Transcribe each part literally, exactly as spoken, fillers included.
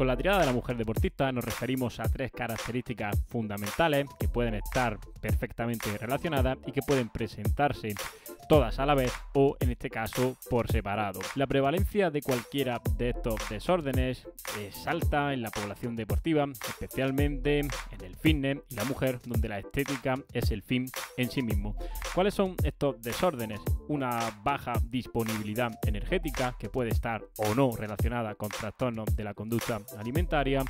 Con la tirada de la mujer deportista nos referimos a tres características fundamentales que pueden estar perfectamente relacionadas y que pueden presentarse todas a la vez o, en este caso, por separado. La prevalencia de cualquiera de estos desórdenes es alta en la población deportiva, especialmente en el fitness y la mujer, donde la estética es el fin en sí mismo. ¿Cuáles son estos desórdenes? Una baja disponibilidad energética, que puede estar o no relacionada con trastornos de la conducta alimentaria.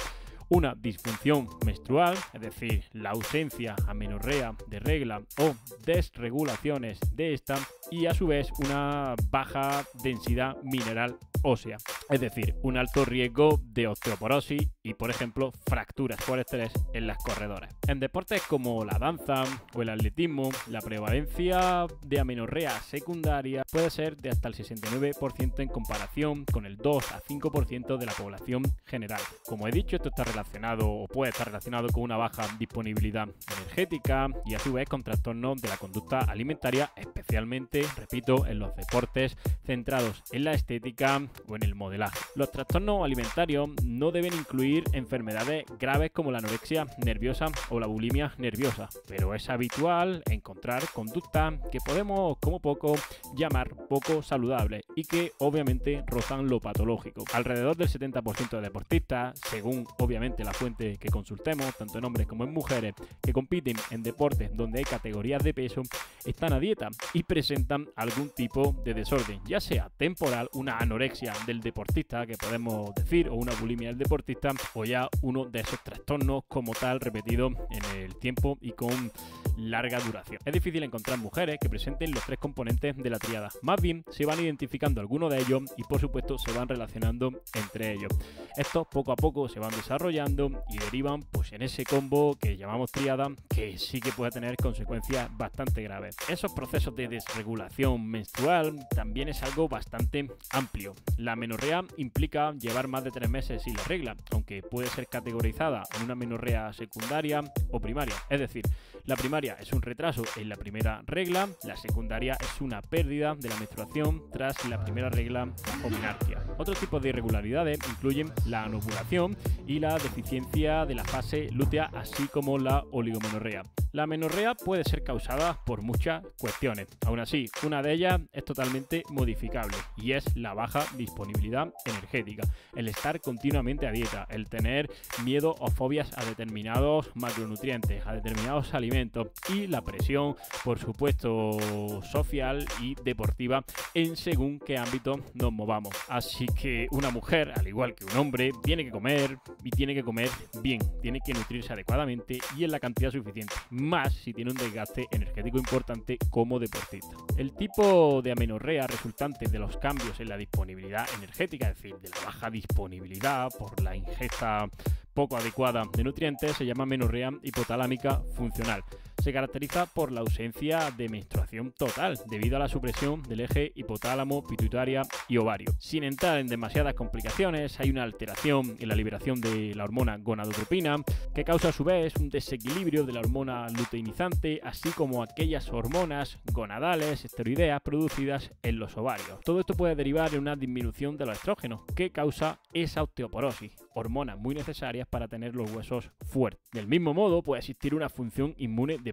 Una disfunción menstrual, es decir, la ausencia, amenorrea de regla o desregulaciones de esta, y a su vez una baja densidad mineral ósea, es decir, un alto riesgo de osteoporosis y, por ejemplo, fracturas por estrés en las corredoras. En deportes como la danza o el atletismo, la prevalencia de amenorrea secundaria puede ser de hasta el sesenta y nueve por ciento en comparación con el dos a cinco por ciento de la población general. Como he dicho, esto está relacionado o puede estar relacionado con una baja disponibilidad energética y, a su vez, con trastornos de la conducta alimentaria, especialmente, repito, en los deportes centrados en la estética o en el modelaje. Los trastornos alimentarios no deben incluir enfermedades graves como la anorexia nerviosa o la bulimia nerviosa, pero es habitual encontrar conductas que podemos, como poco, llamar poco saludables y que obviamente rozan lo patológico. Alrededor del setenta por ciento de deportistas, según obviamente la fuente que consultemos, tanto en hombres como en mujeres, que compiten en deportes donde hay categorías de peso, están a dieta y presentan algún tipo de desorden, ya sea temporal, una anorexia del deportista, que podemos decir, o una bulimia del deportista, o ya uno de esos trastornos como tal repetido en el tiempo y con larga duración. Es difícil encontrar mujeres que presenten los tres componentes de la triada, más bien se van identificando algunos de ellos y, por supuesto, se van relacionando entre ellos. Estos poco a poco se van desarrollando y derivan, pues, en ese combo que llamamos triada, que sí que puede tener consecuencias bastante graves. Esos procesos de desregulación menstrual también es algo bastante amplio. La amenorrea implica llevar más de tres meses sin la regla, aunque puede ser categorizada en una amenorrea secundaria o primaria, es decir, la primaria es un retraso en la primera regla, la secundaria es una pérdida de la menstruación tras la primera regla o menarquia. Otros tipos de irregularidades incluyen la anovulación y la deficiencia de la fase lútea, así como la oligomenorrea. La amenorrea puede ser causada por muchas cuestiones, aún así, una de ellas es totalmente modificable y es la baja disponibilidad energética, el estar continuamente a dieta, el tener miedo o fobias a determinados macronutrientes, a determinados alimentos, y la presión, por supuesto, social y deportiva en según qué ámbito nos movamos. Así que una mujer, al igual que un hombre, tiene que comer y tiene que comer bien, tiene que nutrirse adecuadamente y en la cantidad suficiente, más si tiene un desgaste energético importante como deportista. El tipo de amenorrea resultante de los cambios en la disponibilidad energética, es decir, de la baja disponibilidad por la ingesta poco adecuada de nutrientes, se llama amenorrea hipotalámica funcional. Se caracteriza por la ausencia de menstruación total debido a la supresión del eje hipotálamo, pituitaria y ovario. Sin entrar en demasiadas complicaciones, hay una alteración en la liberación de la hormona gonadotropina, que causa a su vez un desequilibrio de la hormona luteinizante, así como aquellas hormonas gonadales esteroideas producidas en los ovarios. Todo esto puede derivar en una disminución de los estrógenos, que causa esa osteoporosis, hormonas muy necesarias para tener los huesos fuertes. Del mismo modo, puede existir una función inmune deprimida.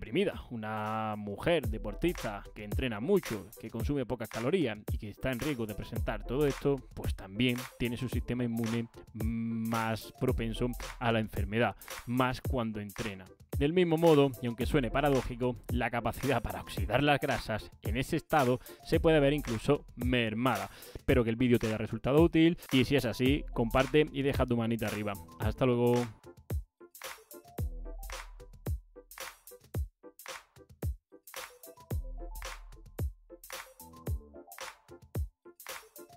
Una mujer deportista que entrena mucho, que consume pocas calorías y que está en riesgo de presentar todo esto, pues también tiene su sistema inmune más propenso a la enfermedad, más cuando entrena. Del mismo modo, y aunque suene paradójico, la capacidad para oxidar las grasas en ese estado se puede ver incluso mermada. Espero que el vídeo te haya resultado útil y, si es así, comparte y deja tu manita arriba. Hasta luego.